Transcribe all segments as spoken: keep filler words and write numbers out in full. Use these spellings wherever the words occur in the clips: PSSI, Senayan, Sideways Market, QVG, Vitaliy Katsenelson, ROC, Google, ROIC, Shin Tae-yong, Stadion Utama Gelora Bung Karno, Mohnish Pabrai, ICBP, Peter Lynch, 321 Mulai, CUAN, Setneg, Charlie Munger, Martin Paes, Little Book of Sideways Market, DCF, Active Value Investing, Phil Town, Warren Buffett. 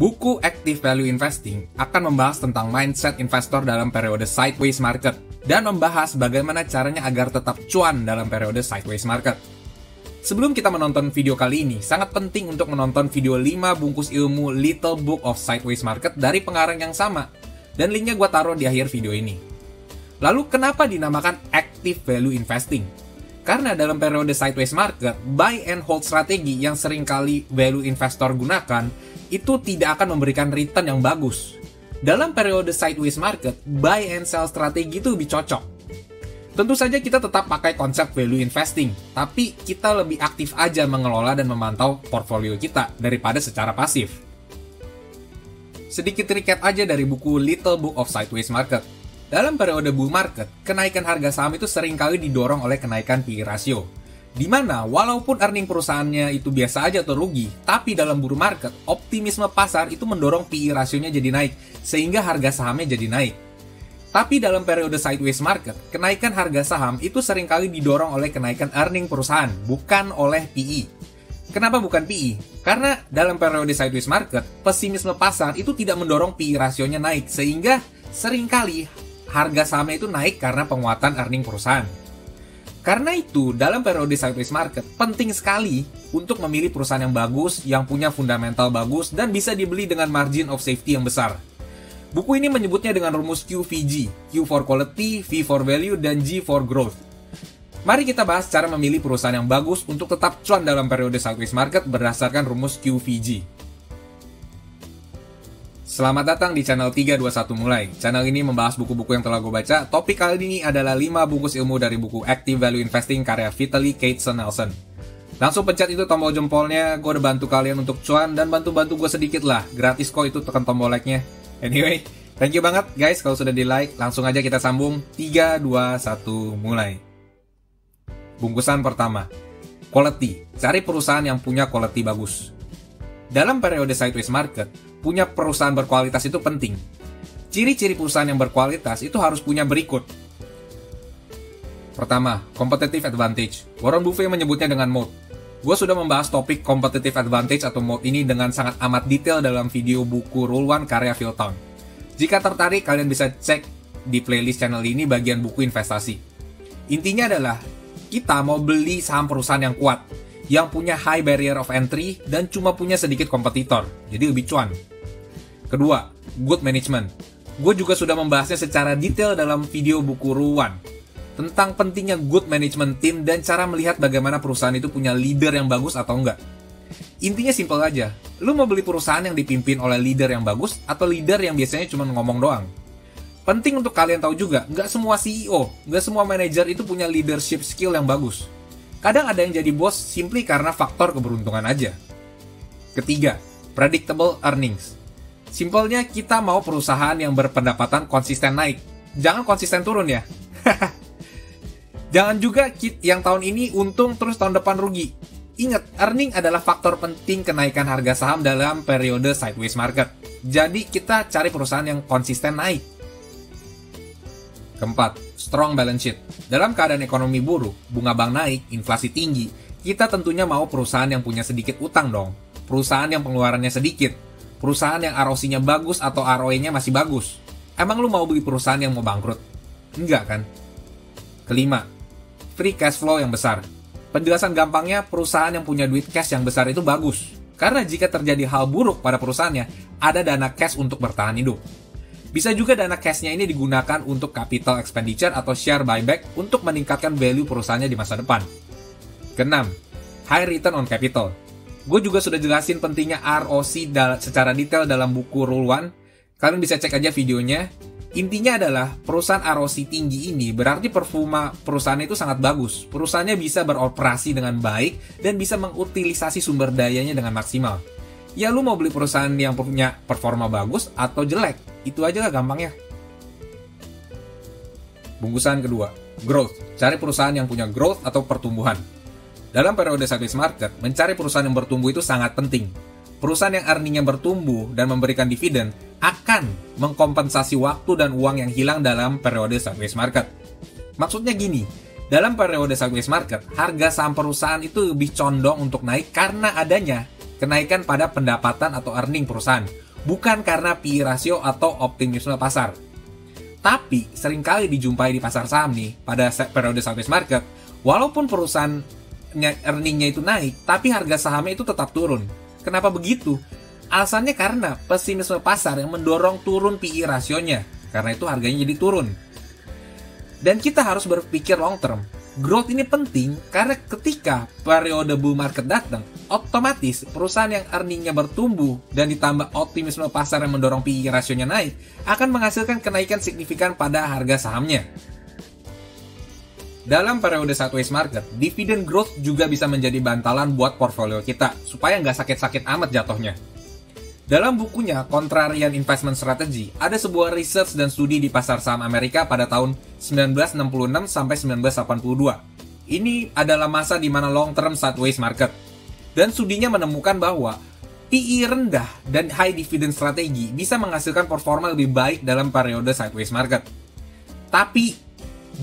Buku Active Value Investing akan membahas tentang mindset investor dalam periode sideways market dan membahas bagaimana caranya agar tetap cuan dalam periode sideways market. Sebelum kita menonton video kali ini, sangat penting untuk menonton video lima bungkus ilmu Little Book of Sideways Market dari pengarang yang sama, dan linknya gue taruh di akhir video ini. Lalu kenapa dinamakan Active Value Investing? Karena dalam periode sideways market, buy and hold strategi yang seringkali value investor gunakan itu tidak akan memberikan return yang bagus. Dalam periode sideways market, buy and sell strategi itu lebih cocok. Tentu saja kita tetap pakai konsep value investing, tapi kita lebih aktif aja mengelola dan memantau portfolio kita daripada secara pasif. Sedikit recap aja dari buku Little Book of Sideways Market. Dalam periode bull market, kenaikan harga saham itu seringkali didorong oleh kenaikan P E ratio. Dimana, walaupun earning perusahaannya itu biasa aja atau rugi, tapi dalam bull market, optimisme pasar itu mendorong P E rasionya jadi naik, sehingga harga sahamnya jadi naik. Tapi dalam periode sideways market, kenaikan harga saham itu seringkali didorong oleh kenaikan earning perusahaan, bukan oleh P E. Kenapa bukan P E? Karena dalam periode sideways market, pesimisme pasar itu tidak mendorong P E rasionya naik, sehingga seringkali harga sahamnya itu naik karena penguatan earning perusahaan. Karena itu, dalam periode sideways market, penting sekali untuk memilih perusahaan yang bagus, yang punya fundamental bagus, dan bisa dibeli dengan margin of safety yang besar. Buku ini menyebutnya dengan rumus Q V G, Q for quality, V for value, dan G for growth. Mari kita bahas cara memilih perusahaan yang bagus untuk tetap cuan dalam periode sideways market berdasarkan rumus Q V G. Selamat datang di channel tiga dua satu Mulai. Channel ini membahas buku-buku yang telah gue baca. Topik kali ini adalah lima bungkus ilmu dari buku Active Value Investing karya Vitaliy Katsenelson. Langsung pencet itu tombol jempolnya, gue udah bantu kalian untuk cuan dan bantu-bantu gue sedikit lah. Gratis kok itu, tekan tombol like-nya. Anyway, thank you banget guys kalau sudah di like. Langsung aja kita sambung. tiga, dua, satu, mulai. Bungkusan pertama, quality. Cari perusahaan yang punya quality bagus. Dalam periode sideways market, punya perusahaan berkualitas itu penting. Ciri-ciri perusahaan yang berkualitas itu harus punya berikut. Pertama, competitive advantage. Warren Buffett menyebutnya dengan moat. Gue sudah membahas topik competitive advantage atau moat ini dengan sangat amat detail dalam video buku Rule One karya Phil Town. Jika tertarik, kalian bisa cek di playlist channel ini bagian buku investasi. Intinya adalah, kita mau beli saham perusahaan yang kuat, yang punya high barrier of entry dan cuma punya sedikit kompetitor, jadi lebih cuan. Kedua, good management. Gue juga sudah membahasnya secara detail dalam video buku Ruan tentang pentingnya good management team dan cara melihat bagaimana perusahaan itu punya leader yang bagus atau enggak. Intinya simpel aja, lu mau beli perusahaan yang dipimpin oleh leader yang bagus atau leader yang biasanya cuma ngomong doang. Penting untuk kalian tahu juga, nggak semua C E O, nggak semua manajer itu punya leadership skill yang bagus. Kadang ada yang jadi bos simply karena faktor keberuntungan aja. Ketiga, predictable earnings. Simpelnya kita mau perusahaan yang berpendapatan konsisten naik. Jangan konsisten turun ya. Jangan juga yang tahun ini untung terus tahun depan rugi. Ingat, earning adalah faktor penting kenaikan harga saham dalam periode sideways market. Jadi kita cari perusahaan yang konsisten naik. Keempat, strong balance sheet. Dalam keadaan ekonomi buruk, bunga bank naik, inflasi tinggi, kita tentunya mau perusahaan yang punya sedikit utang dong. Perusahaan yang pengeluarannya sedikit. Perusahaan yang R O C-nya bagus atau R O E-nya masih bagus. Emang lu mau beli perusahaan yang mau bangkrut? Enggak kan? Kelima, free cash flow yang besar. Penjelasan gampangnya, perusahaan yang punya duit cash yang besar itu bagus. Karena jika terjadi hal buruk pada perusahaannya, ada dana cash untuk bertahan hidup. Bisa juga dana cashnya ini digunakan untuk capital expenditure atau share buyback untuk meningkatkan value perusahaannya di masa depan. Keenam, high return on capital. Gue juga sudah jelasin pentingnya R O C secara detail dalam buku Rule One. Kalian bisa cek aja videonya. Intinya adalah perusahaan R O C tinggi ini berarti performa perusahaannya itu sangat bagus. Perusahaannya bisa beroperasi dengan baik dan bisa mengutilisasi sumber dayanya dengan maksimal. Ya lu mau beli perusahaan yang punya performa bagus atau jelek, itu aja lah gampangnya. Bungkusan kedua, growth. Cari perusahaan yang punya growth atau pertumbuhan. Dalam periode sideways market, mencari perusahaan yang bertumbuh itu sangat penting. Perusahaan yang earningnya bertumbuh dan memberikan dividen akan mengkompensasi waktu dan uang yang hilang dalam periode sideways market. Maksudnya gini, dalam periode sideways market, harga saham perusahaan itu lebih condong untuk naik karena adanya kenaikan pada pendapatan atau earning perusahaan, bukan karena P E ratio atau optimisme pasar. Tapi seringkali dijumpai di pasar saham nih pada periode sideways market, walaupun perusahaan earningnya itu naik, tapi harga sahamnya itu tetap turun. Kenapa begitu? Alasannya karena pesimisme pasar yang mendorong turun P E rasionya, karena itu harganya jadi turun. Dan kita harus berpikir long term. Growth ini penting karena ketika periode bull market datang, otomatis perusahaan yang earningnya bertumbuh dan ditambah optimisme pasar yang mendorong P E rasionya naik, akan menghasilkan kenaikan signifikan pada harga sahamnya. Dalam periode sideways market, dividend growth juga bisa menjadi bantalan buat portfolio kita, supaya nggak sakit-sakit amat jatuhnya. Dalam bukunya, Contrarian Investment Strategy, ada sebuah research dan studi di pasar saham Amerika pada tahun seribu sembilan ratus enam puluh enam sampai seribu sembilan ratus delapan puluh dua. Ini adalah masa di mana long term sideways market. Dan studinya menemukan bahwa P E rendah dan high dividend strategi bisa menghasilkan performa lebih baik dalam periode sideways market. Tapi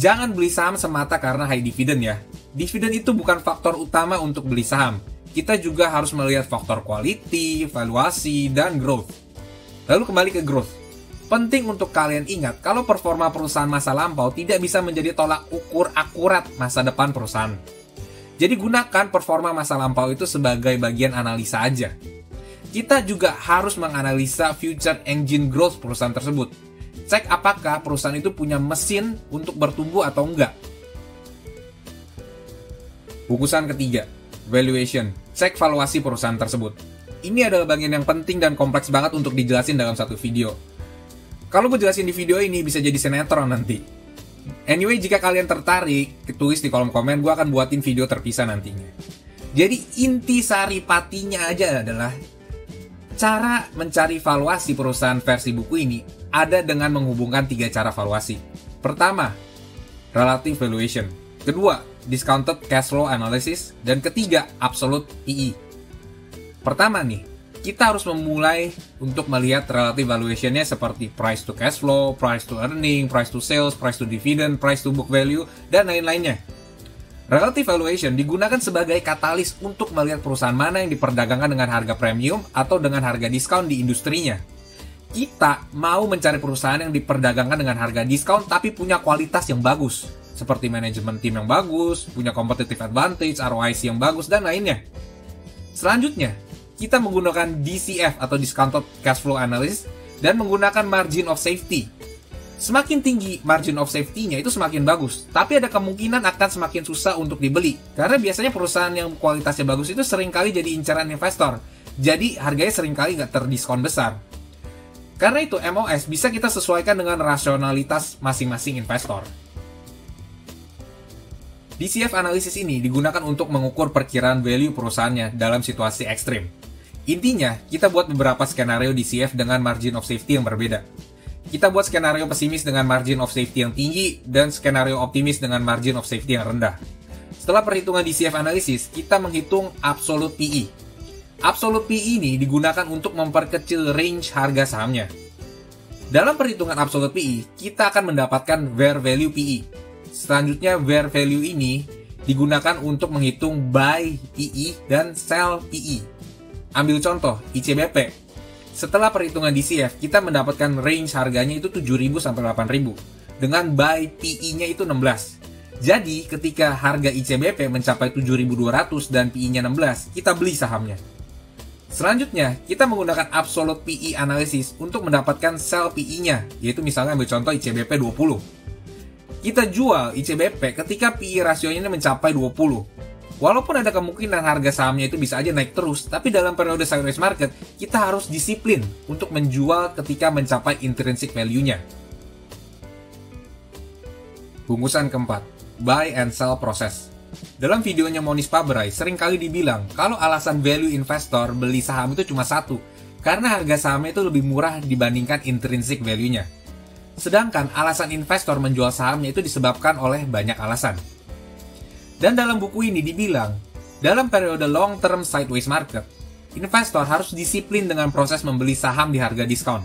jangan beli saham semata karena high dividend ya. Dividend itu bukan faktor utama untuk beli saham. Kita juga harus melihat faktor quality, valuasi, dan growth. Lalu kembali ke growth. Penting untuk kalian ingat kalau performa perusahaan masa lampau tidak bisa menjadi tolak ukur akurat masa depan perusahaan. Jadi gunakan performa masa lampau itu sebagai bagian analisa aja. Kita juga harus menganalisa future engine growth perusahaan tersebut. Cek apakah perusahaan itu punya mesin untuk bertumbuh atau enggak. Bungkusan ketiga, valuation. Cek valuasi perusahaan tersebut. Ini adalah bagian yang penting dan kompleks banget untuk dijelasin dalam satu video. Kalau gue jelasin di video ini bisa jadi sinetron nanti. Anyway, jika kalian tertarik, tulis di kolom komen, gue akan buatin video terpisah nantinya. Jadi inti saripatinya aja adalah cara mencari valuasi perusahaan versi buku ini ada dengan menghubungkan tiga cara valuasi. Pertama, relative valuation. Kedua, discounted cash flow analysis. Dan ketiga, absolute P E. Pertama nih, kita harus memulai untuk melihat relative valuation-nya seperti price to cash flow, price to earning, price to sales, price to dividend, price to book value, dan lain-lainnya. Relative valuation digunakan sebagai katalis untuk melihat perusahaan mana yang diperdagangkan dengan harga premium atau dengan harga diskon di industrinya. Kita mau mencari perusahaan yang diperdagangkan dengan harga diskon tapi punya kualitas yang bagus, seperti manajemen tim yang bagus, punya competitive advantage, R O I C yang bagus, dan lainnya. Selanjutnya, kita menggunakan D C F atau Discounted Cash Flow Analysis dan menggunakan margin of safety. Semakin tinggi margin of safety-nya itu semakin bagus, tapi ada kemungkinan akan semakin susah untuk dibeli, karena biasanya perusahaan yang kualitasnya bagus itu seringkali jadi inceran investor, jadi harganya seringkali nggak terdiskon besar. Karena itu M O S bisa kita sesuaikan dengan rasionalitas masing-masing investor. D C F analisis ini digunakan untuk mengukur perkiraan value perusahaannya dalam situasi ekstrim. Intinya, kita buat beberapa skenario D C F dengan margin of safety yang berbeda. Kita buat skenario pesimis dengan margin of safety yang tinggi dan skenario optimis dengan margin of safety yang rendah. Setelah perhitungan D C F analisis, kita menghitung absolute P E. Absolute P E ini digunakan untuk memperkecil range harga sahamnya. Dalam perhitungan absolute P E, kita akan mendapatkan Fair Value P E. Selanjutnya, Fair Value ini digunakan untuk menghitung Buy P E dan Sell P E. Ambil contoh, I C B P. Setelah perhitungan D C F, kita mendapatkan range harganya itu tujuh ribu sampai delapan ribu. Dengan Buy P E-nya itu enam belas. Jadi, ketika harga I C B P mencapai tujuh ribu dua ratus dan P E-nya enam belas, kita beli sahamnya. Selanjutnya, kita menggunakan absolute P E analisis untuk mendapatkan sell P E-nya, yaitu misalnya ambil contoh I C B P dua puluh. Kita jual I C B P ketika P E rasionya mencapai dua puluh. Walaupun ada kemungkinan harga sahamnya itu bisa aja naik terus, tapi dalam periode sideways market, kita harus disiplin untuk menjual ketika mencapai intrinsic value-nya. Bungkusan keempat, buy and sell process. Dalam videonya Mohnish Pabrai seringkali dibilang kalau alasan value investor beli saham itu cuma satu, karena harga sahamnya itu lebih murah dibandingkan intrinsic value-nya. Sedangkan alasan investor menjual sahamnya itu disebabkan oleh banyak alasan. Dan dalam buku ini dibilang, dalam periode long term sideways market, investor harus disiplin dengan proses membeli saham di harga diskon.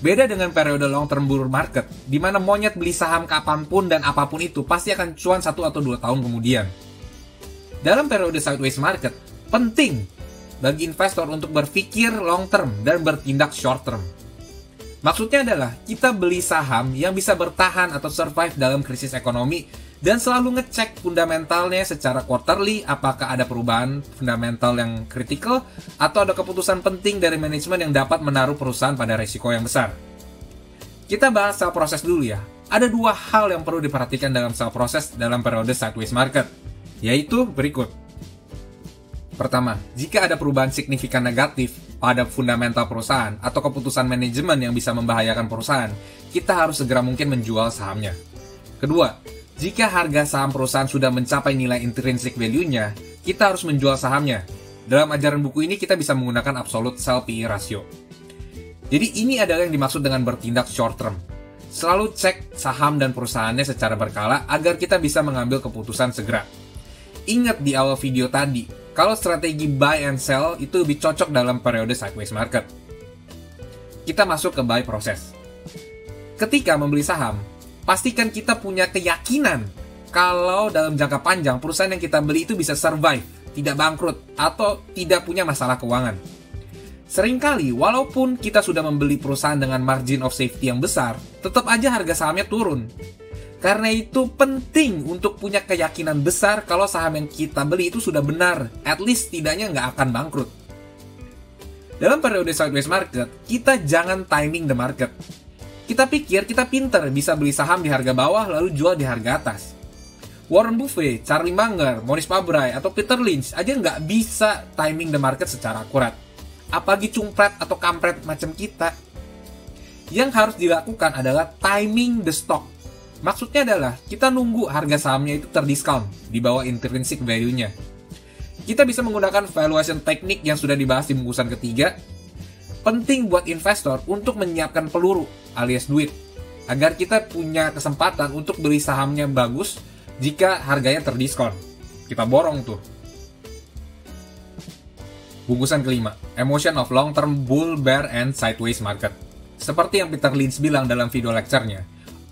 Beda dengan periode long term bull market, di mana monyet beli saham kapanpun dan apapun itu pasti akan cuan satu atau dua tahun kemudian. Dalam periode sideways market, penting bagi investor untuk berpikir long term dan bertindak short term. Maksudnya adalah kita beli saham yang bisa bertahan atau survive dalam krisis ekonomi dan selalu ngecek fundamentalnya secara quarterly, apakah ada perubahan fundamental yang kritikal atau ada keputusan penting dari manajemen yang dapat menaruh perusahaan pada resiko yang besar. Kita bahas sell proses dulu ya. Ada dua hal yang perlu diperhatikan dalam sell proses dalam periode sideways market, yaitu berikut. Pertama, jika ada perubahan signifikan negatif pada fundamental perusahaan atau keputusan manajemen yang bisa membahayakan perusahaan, kita harus segera mungkin menjual sahamnya. Kedua, jika harga saham perusahaan sudah mencapai nilai intrinsic value-nya, kita harus menjual sahamnya. Dalam ajaran buku ini kita bisa menggunakan absolute sell P E ratio. Jadi ini adalah yang dimaksud dengan bertindak short term. Selalu cek saham dan perusahaannya secara berkala agar kita bisa mengambil keputusan segera. Ingat di awal video tadi, kalau strategi buy and sell itu lebih cocok dalam periode sideways market. Kita masuk ke buy proses. Ketika membeli saham, pastikan kita punya keyakinan kalau dalam jangka panjang perusahaan yang kita beli itu bisa survive, tidak bangkrut, atau tidak punya masalah keuangan. Seringkali, walaupun kita sudah membeli perusahaan dengan margin of safety yang besar, tetap aja harga sahamnya turun. Karena itu penting untuk punya keyakinan besar kalau saham yang kita beli itu sudah benar, at least tidaknya nggak akan bangkrut. Dalam periode sideways market, kita jangan timing the market. Kita pikir kita pinter bisa beli saham di harga bawah lalu jual di harga atas. Warren Buffett, Charlie Munger, Mohnish Pabrai, atau Peter Lynch aja nggak bisa timing the market secara akurat. Apalagi cumpret atau kampret macam kita. Yang harus dilakukan adalah timing the stock. Maksudnya adalah kita nunggu harga sahamnya itu terdiskon di bawah intrinsic value-nya. Kita bisa menggunakan valuation teknik yang sudah dibahas di bungkusan ketiga. Penting buat investor untuk menyiapkan peluru alias duit agar kita punya kesempatan untuk beli sahamnya bagus jika harganya terdiskon. Kita borong tuh. Bungkusan kelima, emotion of long term bull, bear, and sideways market. Seperti yang Peter Lynch bilang dalam video lecture-nya,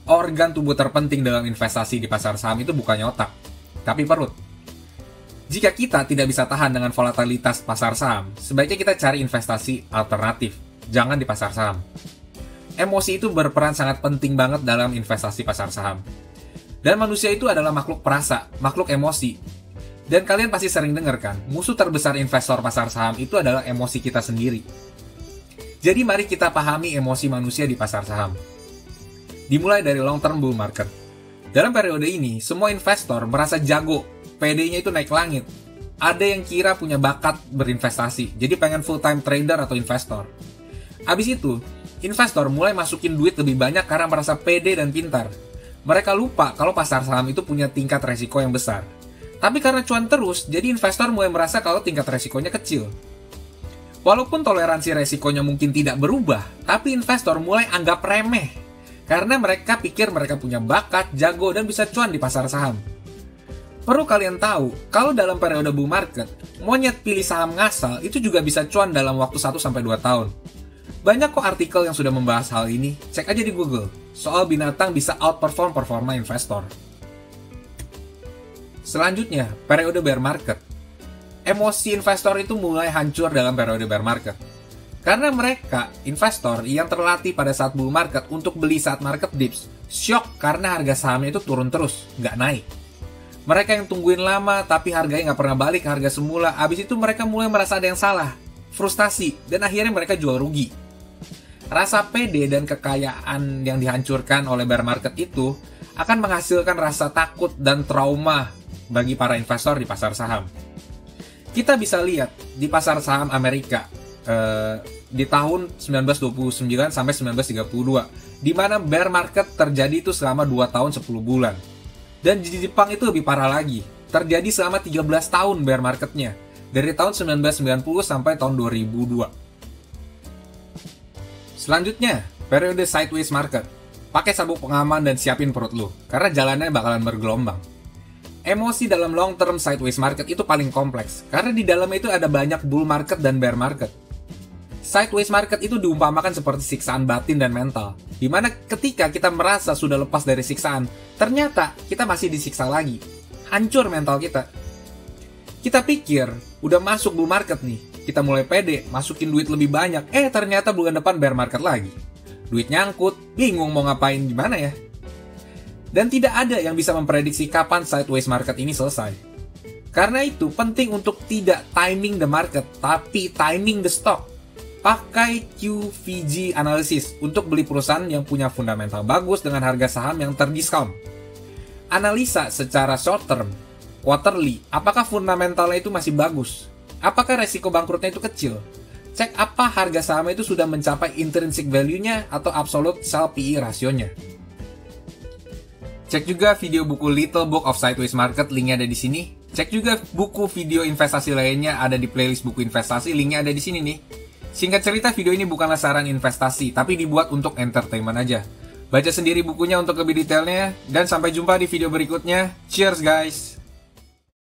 organ tubuh terpenting dalam investasi di pasar saham itu bukannya otak, tapi perut. Jika kita tidak bisa tahan dengan volatilitas pasar saham, sebaiknya kita cari investasi alternatif, jangan di pasar saham. Emosi itu berperan sangat penting banget dalam investasi pasar saham. Dan manusia itu adalah makhluk perasa, makhluk emosi. Dan kalian pasti sering dengar kan, musuh terbesar investor pasar saham itu adalah emosi kita sendiri. Jadi mari kita pahami emosi manusia di pasar saham. Dimulai dari long term bull market. Dalam periode ini, semua investor merasa jago, P D-nya itu naik langit. Ada yang kira punya bakat berinvestasi, jadi pengen full-time trader atau investor. Abis itu, investor mulai masukin duit lebih banyak karena merasa pede dan pintar. Mereka lupa kalau pasar saham itu punya tingkat resiko yang besar. Tapi karena cuan terus, jadi investor mulai merasa kalau tingkat resikonya kecil. Walaupun toleransi resikonya mungkin tidak berubah, tapi investor mulai anggap remeh. Karena mereka pikir mereka punya bakat, jago, dan bisa cuan di pasar saham. Perlu kalian tahu, kalau dalam periode bull market, monyet pilih saham ngasal itu juga bisa cuan dalam waktu satu sampai dua tahun. Banyak kok artikel yang sudah membahas hal ini, cek aja di Google, soal binatang bisa outperform performa investor. Selanjutnya, periode bear market. Emosi investor itu mulai hancur dalam periode bear market. Karena mereka, investor yang terlatih pada saat bull market untuk beli saat market dips, shock karena harga sahamnya itu turun terus, nggak naik. Mereka yang tungguin lama tapi harganya nggak pernah balik ke harga semula, abis itu mereka mulai merasa ada yang salah, frustasi, dan akhirnya mereka jual rugi. Rasa pede dan kekayaan yang dihancurkan oleh bear market itu akan menghasilkan rasa takut dan trauma bagi para investor di pasar saham. Kita bisa lihat di pasar saham Amerika, Uh, di tahun seribu sembilan ratus dua puluh sembilan sampai seribu sembilan ratus tiga puluh dua, di mana bear market terjadi itu selama dua tahun sepuluh bulan. Dan di Jepang itu lebih parah lagi, terjadi selama tiga belas tahun bear marketnya, dari tahun seribu sembilan ratus sembilan puluh sampai tahun dua ribu dua. Selanjutnya, periode sideways market. Pakai sabuk pengaman dan siapin perut lu, karena jalannya bakalan bergelombang. Emosi dalam long term sideways market itu paling kompleks, karena di dalamnya itu ada banyak bull market dan bear market. Sideways market itu diumpamakan seperti siksaan batin dan mental, dimana ketika kita merasa sudah lepas dari siksaan, ternyata kita masih disiksa lagi. Hancur mental kita. Kita pikir, udah masuk bull market nih, Kita mulai pede, masukin duit lebih banyak, eh ternyata bulan depan bear market lagi. Duit nyangkut, bingung mau ngapain gimana ya? Dan tidak ada yang bisa memprediksi kapan sideways market ini selesai. Karena itu penting untuk tidak timing the market, tapi timing the stock. Pakai Q V G analysis untuk beli perusahaan yang punya fundamental bagus dengan harga saham yang terdiskon. Analisa secara short term, quarterly, apakah fundamentalnya itu masih bagus? Apakah resiko bangkrutnya itu kecil? Cek apa harga saham itu sudah mencapai intrinsic value-nya atau absolute sell P E rasionya. Cek juga video buku Little Book of Sideways Market, linknya ada di sini. Cek juga buku video investasi lainnya ada di playlist buku investasi, linknya ada di sini nih. Singkat cerita, video ini bukanlah saran investasi, tapi dibuat untuk entertainment aja. Baca sendiri bukunya untuk lebih detailnya, dan sampai jumpa di video berikutnya. Cheers guys!